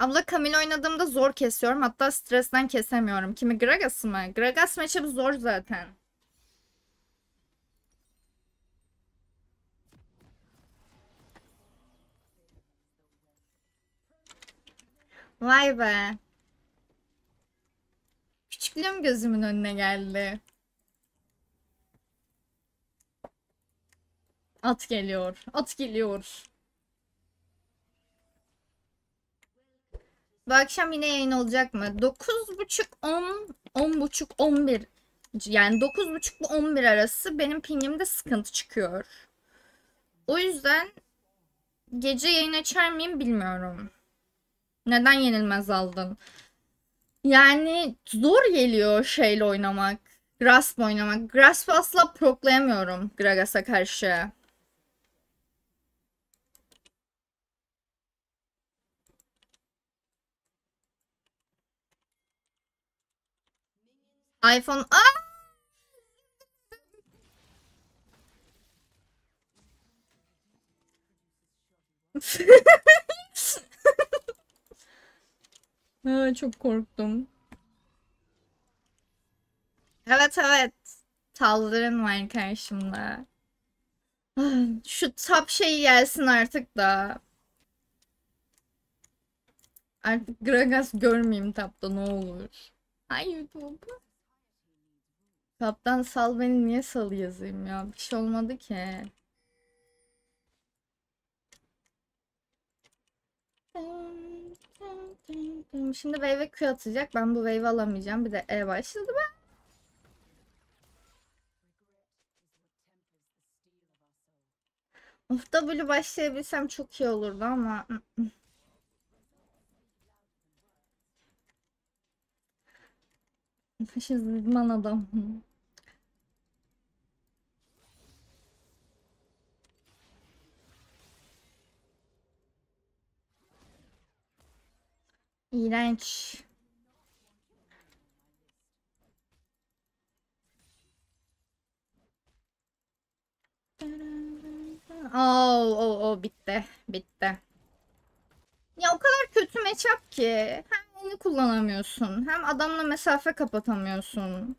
Abla Camille oynadığımda zor kesiyorum. Hatta stresten kesemiyorum. Kimi? Gragas mı? Gragas maçı zor zaten. Vay be. Küçüklüğüm gözümün önüne geldi. At geliyor. At geliyor. Bu akşam yine yayın olacak mı? 9.30 10 10.30 11. Yani 9.30 ile 11 arası benim pingimde sıkıntı çıkıyor. O yüzden gece yayın açar mıyım bilmiyorum. Neden yenilmez aldın? Yani zor geliyor şeyle oynamak. Grasp oynamak. Grasp'ı asla proklayamıyorum Gragas'a karşı. iPhone... Aa! Ha, çok korktum. Evet. Thaldrin var karşımda. Şu tap şeyi gelsin artık da. Artık Gragas görmeyeyim tapta ne olur. Ay YouTube. Taptan sal beni, niye sal yazayım ya? Bir şey olmadı ki. Şimdi wave Q atacak. Ben bu wave alamayacağım. Bir de E başladı mı? Of, W başlayabilsem çok iyi olurdu ama. Şimdi zıdman adam. İğrenç. Bitti. Bitti. Ya o kadar kötü matchup ki. Hem onu kullanamıyorsun. Hem adamla mesafe kapatamıyorsun.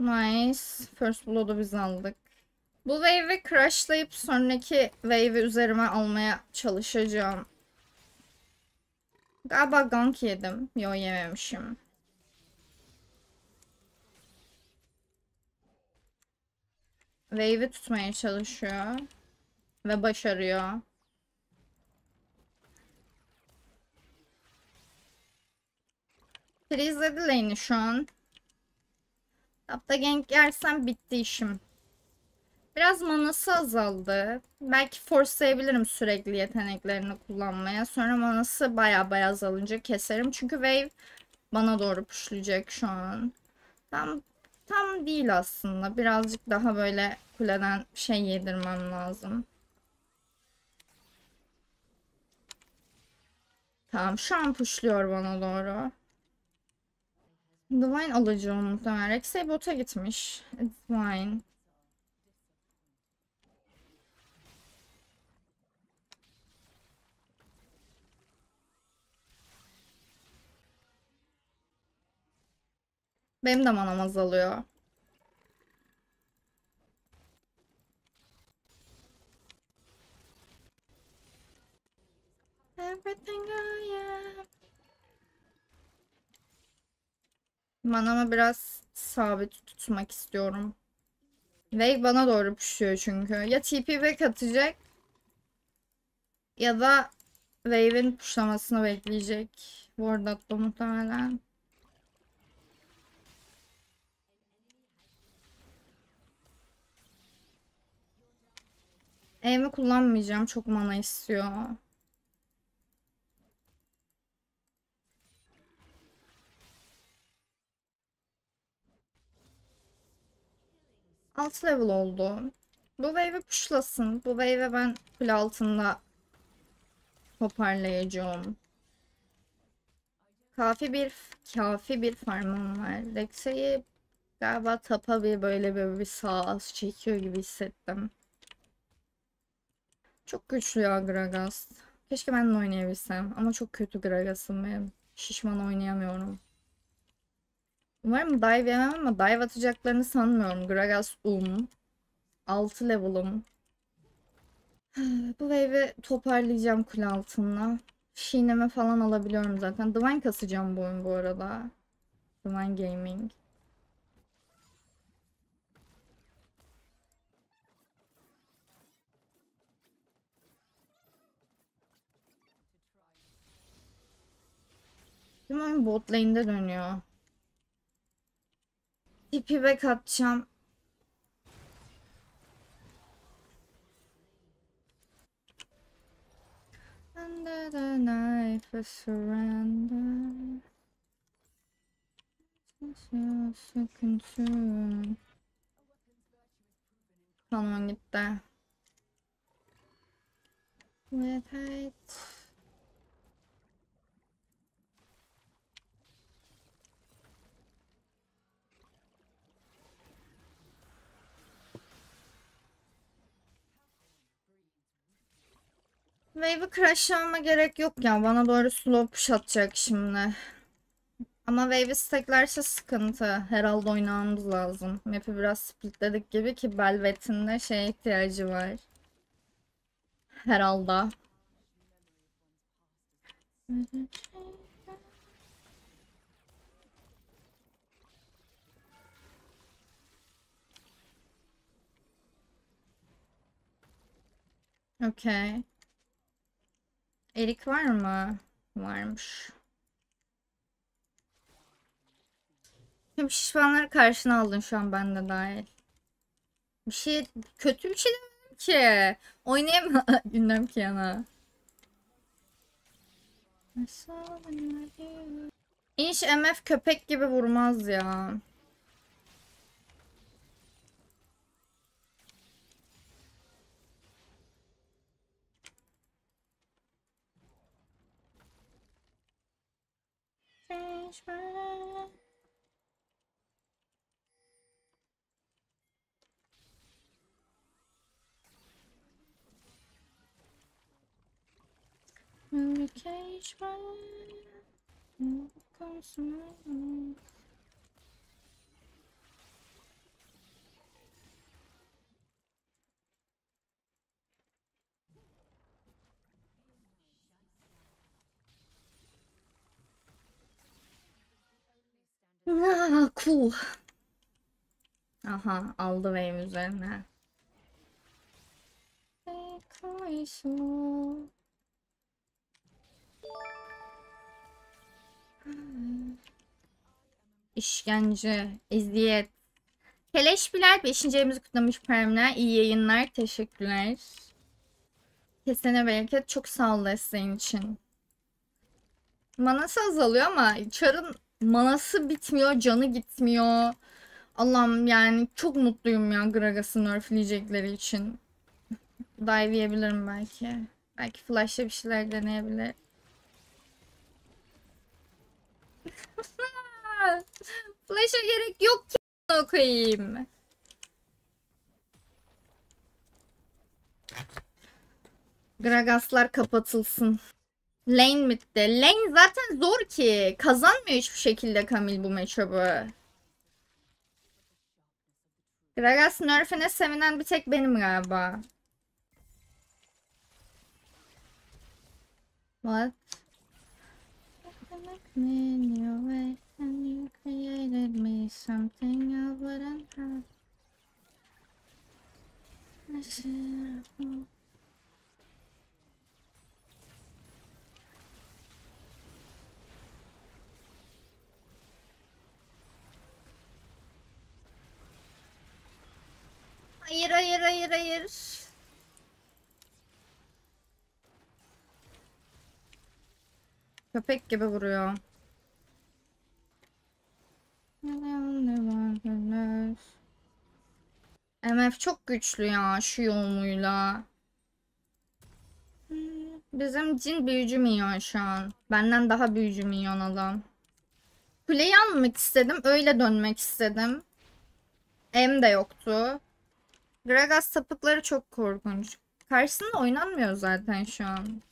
Nice. First blood'u biz aldık. Bu wave'i crashlayıp sonraki wave'i üzerime almaya çalışacağım. Galiba gank yedim. Yo, yememişim. Wave'i tutmaya çalışıyor. Ve başarıyor. Freeze'ledi lane'i şu an. Tapta gank yersem bitti işim. Biraz manası azaldı. Belki forcelayabilirim sürekli yeteneklerini kullanmaya. Sonra manası baya azalınca keserim. Çünkü wave bana doğru pushlayacak şu an. Tam değil aslında. Birazcık daha böyle kuleden şey yedirmem lazım. Tamam, şu an pushluyor bana doğru. Divine alacağım muhtemelen. Reksei bota gitmiş. Divine. Benim de manam azalıyor. Manamı biraz sabit tutmak istiyorum. Wave bana doğru puşuyor çünkü. Ya TP back atacak ya da wave'in puşlamasını bekleyecek. Ward attı muhtemelen. Evimi kullanmayacağım. Çok mana istiyor. Alt level oldu. Bu wave'i pushlasın. Bu wave'e ben kule altında toparlayacağım. Kafi bir farmım var. Reksei'yi galiba tapa bir böyle bir sağa çekiyor gibi hissettim. Çok güçlü ya Gragas. Keşke ben de oynayabilsem ama çok kötü Gragas'ım benim. Şişman oynayamıyorum. Umarım dive yemem ama dive atacaklarını sanmıyorum. Gragas 6 level'ım. Bu wave'i toparlayacağım kule altında. Şineme falan alabiliyorum zaten. Divine kasacağım bu oyun bu arada. Divine Gaming. Şimdi oyun bot lane'de dönüyor. Tipi back atacağım. Under the knife of surrender. Tamam gitti. Evet. Wave'i crashlamama gerek yok ya. Bana doğru slow push atacak şimdi. Ama wave'i stacklerse sıkıntı. Herhalde oynamamız lazım. Map'i biraz splitledik gibi ki Belveth'in de şeye ihtiyacı var. Herhalde. Okay. Erik var mı? Varmış. Şimdi şişmanları karşına aldın şu an ben de dahil. Bir şey, kötü bir şey demedim ki. Oynayamam. Gündem ki yana. İnş MF köpek gibi vurmaz ya. Cool. Aha aldı benim üzerine. İşkence, eziyet. Keleş Bilal 5. evimizi kutlamış Perm'le. İyi yayınlar, teşekkürler. Kesene bereket, çok sağ ol desteğin için. Manası azalıyor ama çarın manası bitmiyor, canı gitmiyor. Allah'ım yani çok mutluyum ya Gragas'ı nerfleyecekleri için. Dive yiyebilirim belki. Belki flash'la bir şeyler deneyebilir. Flash'a gerek yok ki okuyayım. Gragas'lar kapatılsın. Lane bitti. Lane zaten zor ki. Kazanmıyor hiçbir şekilde Camille bu matchup'ı. Gragas nerf'ine sevinen bir tek benim galiba. What? In your way, and you created me something I wouldn't have. I should have. Hayır, hayır, hayır, hayır. Köpek gibi vuruyor. MF çok güçlü ya şu yoluyla. Bizim cin büyücü minyon şu an. Benden daha büyücü minyon adam. Kuleyi almak istedim. Öyle dönmek istedim. M de yoktu. Gragas sapıkları çok korkunç. Karşısında oynanmıyor zaten şu an.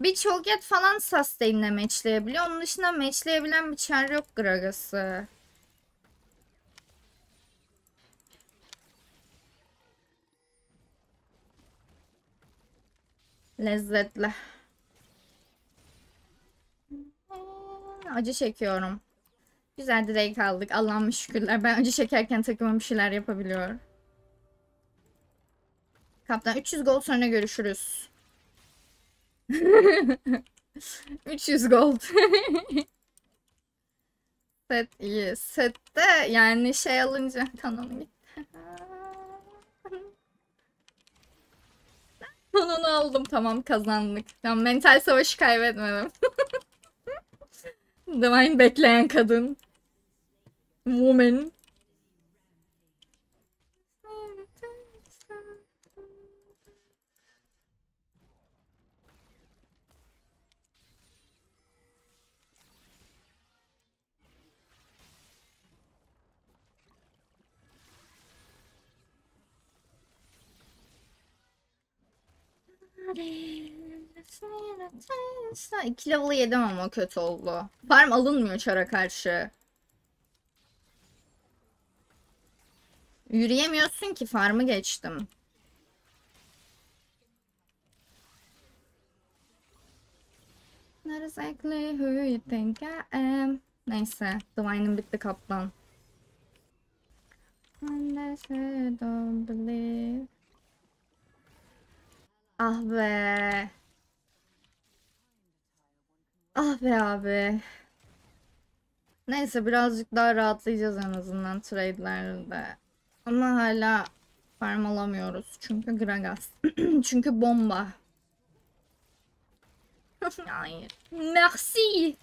Bir Cho'Gath falan sustain'le matchleyebiliyor. Onun dışında matchleyebilen bir çare yok Gragas'ı. Lezzetli. Acı çekiyorum. Güzel direkt aldık. Allah'ım şükürler. Ben acı çekerken takımım bir şeyler yapabiliyor. Kaptan 300 gold sonra görüşürüz. 300 gold. Set iyi. Sette yani şey alınca kanalım gitti. Onu aldım. Tamam kazandık. Tamam, mental savaşı kaybetmedim. Divine bekleyen kadın. Woman. İki level'ı yedim ama kötü oldu. Farm alınmıyor çara karşı. Yürüyemiyorsun ki, farmı geçtim. Not exactly who you think I am. Neyse, Divine'ın bitti kaplan. Unless I don't believe. Ah be. Ah be abi. Neyse birazcık daha rahatlayacağız en azından trade'lerde. Ama hala farm alamıyoruz. Çünkü Gragas. Çünkü bomba. Hayır. Merci.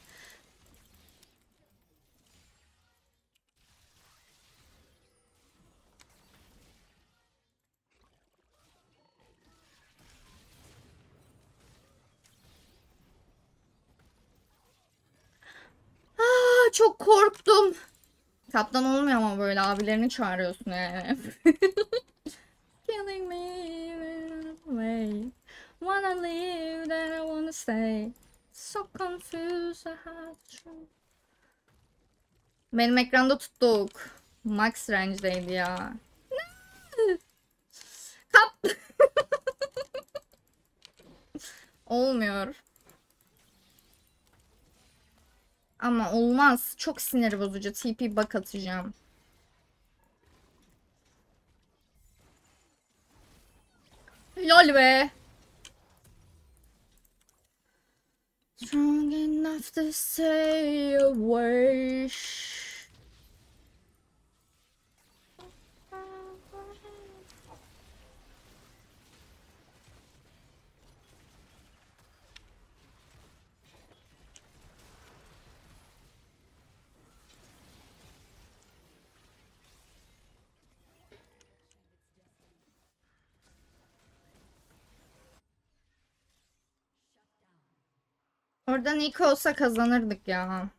Aa, çok korktum. Kaptan olmuyor ama böyle abilerini çağırıyorsun yani. Killing me, wanna leave that I wanna stay. So confused. Benim ekranda tuttuk. Max range'deydi ya. Kap. Olmuyor. Ama olmaz. Çok sinir bozucu. TP bak atacağım. Lol be. Strong enough to say a word. Orada Niko olsa kazanırdık ya.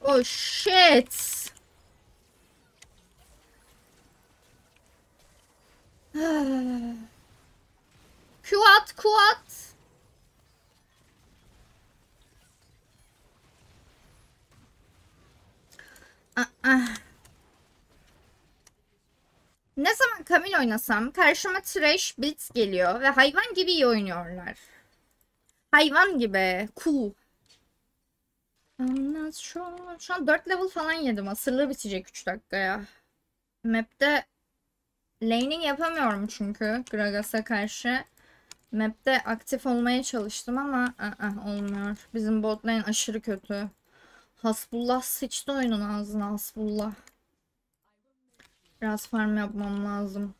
Oh shit. Kuat kuat. Ne zaman Camille oynasam karşıma Thresh, Blitz geliyor ve hayvan gibi iyi oynuyorlar. Hayvan gibi. Cool. Şu an 4 level falan yedim. Asırlı bitecek 3 dakikaya. Map'te laning yapamıyorum çünkü Gragas'a karşı. Map'te aktif olmaya çalıştım ama olmuyor. Bizim bot lane aşırı kötü. Hasbullah sıçtı oyunun ağzına. Hasbullah. Biraz farm yapmam lazım.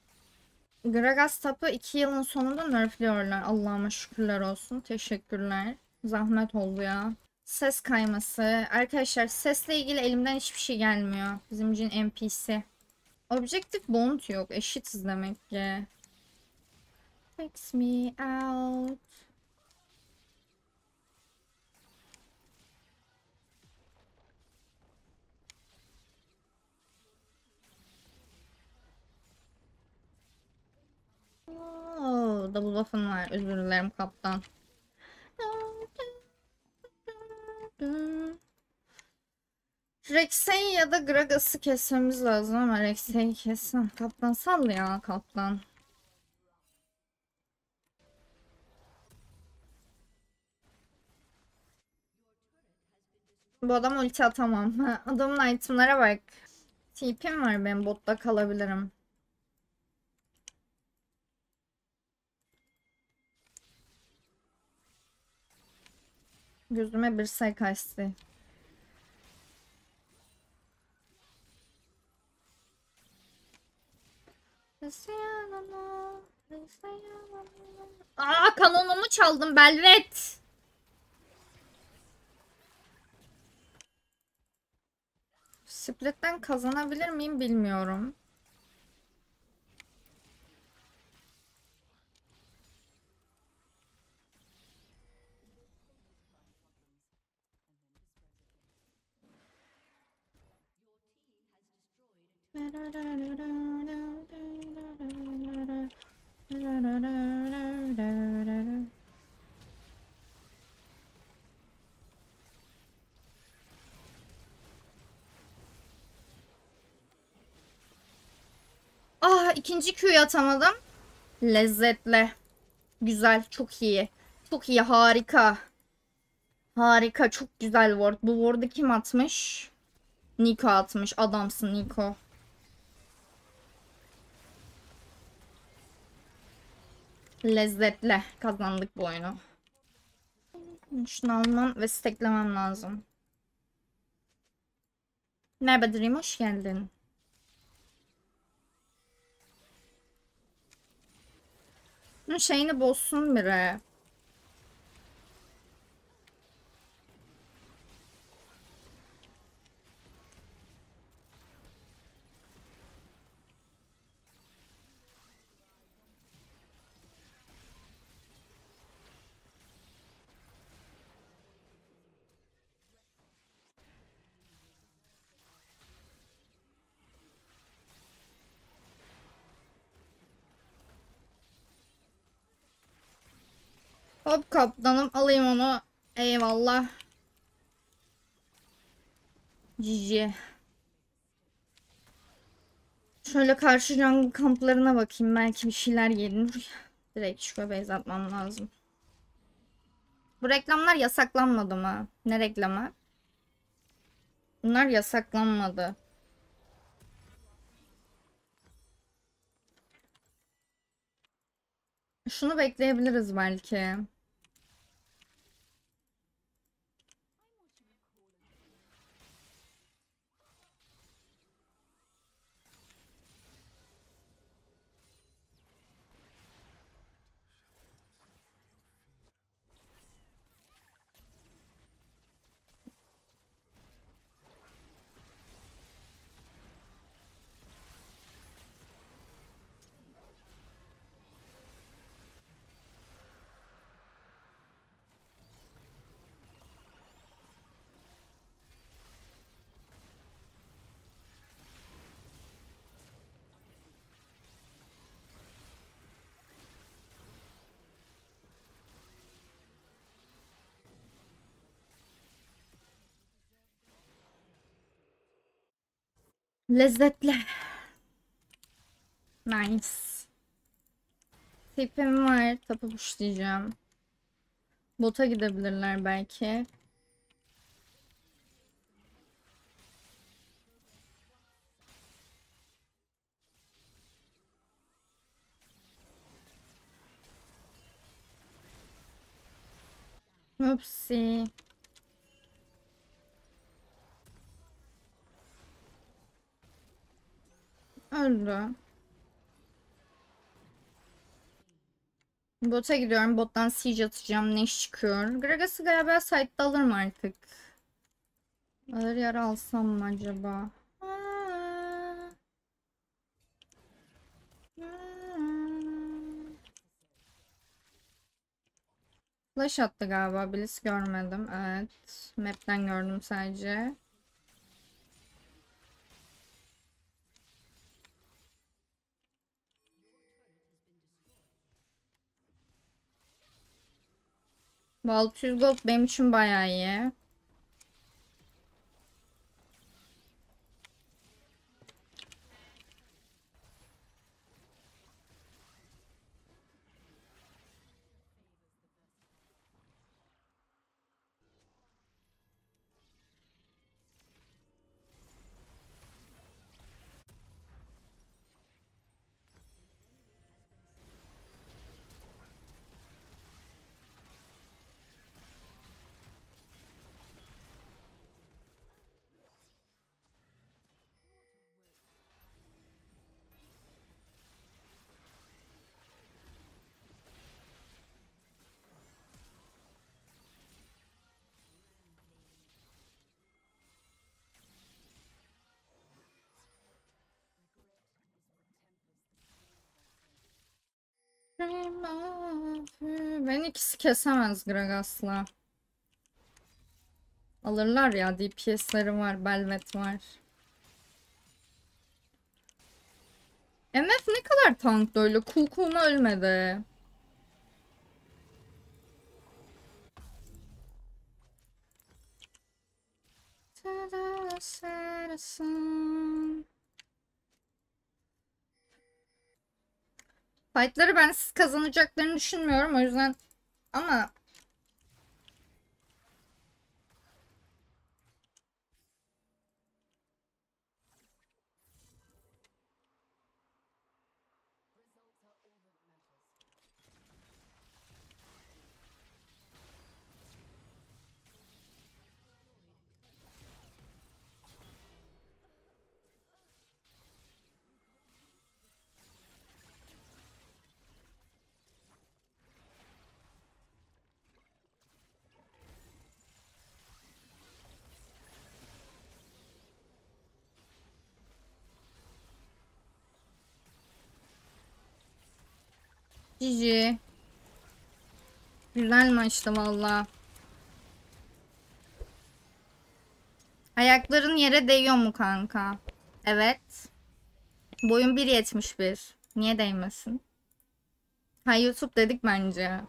Gragas tapı 2 yılın sonunda nerfliyorlar. Allah'ıma şükürler olsun. Teşekkürler. Zahmet oldu ya. Ses kayması. Arkadaşlar sesle ilgili elimden hiçbir şey gelmiyor. Bizim için NPC. Objektif bounty yok. Eşitiz demek ki. Takes me out. Ooo, double buff'ın var. Özür dilerim kaptan. Reksei ya da Gragas'ı kesmemiz lazım ama Reksei'yi kesin. Kaptan sal ya, kaptan. Bu adam ulti atamam. Adamın item'lara bak. TP'm var benim, botta kalabilirim. Gözüme bir şey kaçtı. Aa, kanonumu çaldım Belveth. Split'ten kazanabilir miyim bilmiyorum. Ah, ikinci Q'yu atamadım. Lezzetli. Güzel, çok iyi. Çok iyi, harika. Harika, çok güzel ward. Bu ward'ı kim atmış? Niko atmış. Adamsın Niko. Lezzetle kazandık bu oyunu. Şunu almam ve steklemem lazım. Merhaba Dream, hoş geldin. Bunun şeyini bozsun biri. Hop kaptanım, alayım onu. Eyvallah. GG. Şöyle karşı jungle kamplarına bakayım. Belki bir şeyler gelir. Direkt şu base atmam lazım. Bu reklamlar yasaklanmadı mı? Ne reklamı? Bunlar yasaklanmadı. Şunu bekleyebiliriz belki. Lezzetli. Nice. Tipim var. Tapı pushlayacağım. Bota gidebilirler belki. Upsi. Öldü. Bota gidiyorum. Bottan siege atacağım. Ne iş çıkıyor? Gragas'ı galiba site'da alırım artık. Alır yara alsam mı acaba? Flash attı galiba. Blitz görmedim. Evet. Map'ten gördüm sadece. Bu 600 gold benim için bayağı iyi. Ben ikisi kesemez Gragas'la. Alırlar ya, DPS'leri var, Belveth var. MF ne kadar tankta öyle, kulkuma ölmedi. Fight'ları ben siz kazanacaklarını düşünmüyorum o yüzden, ama GG. Güzel maçtı valla. Ayakların yere değiyor mu kanka? Evet. Boyun 1.71. Niye değmesin? Ha, YouTube dedik bence.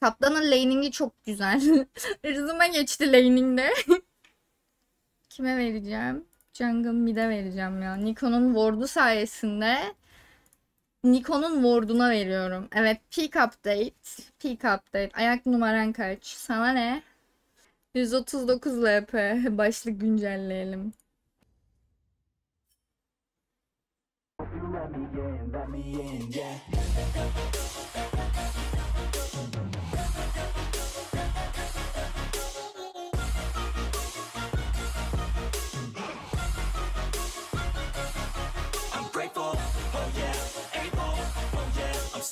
Kaplanın laningi çok güzel. Rızıma geçti laningde. Kime vereceğim? Jungle mid'e vereceğim ya. Niko'nun ward'u sayesinde. Niko'nun ward'una veriyorum. Evet, peak update. Peak update. Ayak numaran kaç? Sana ne? 139 LP. Başlık güncelleyelim.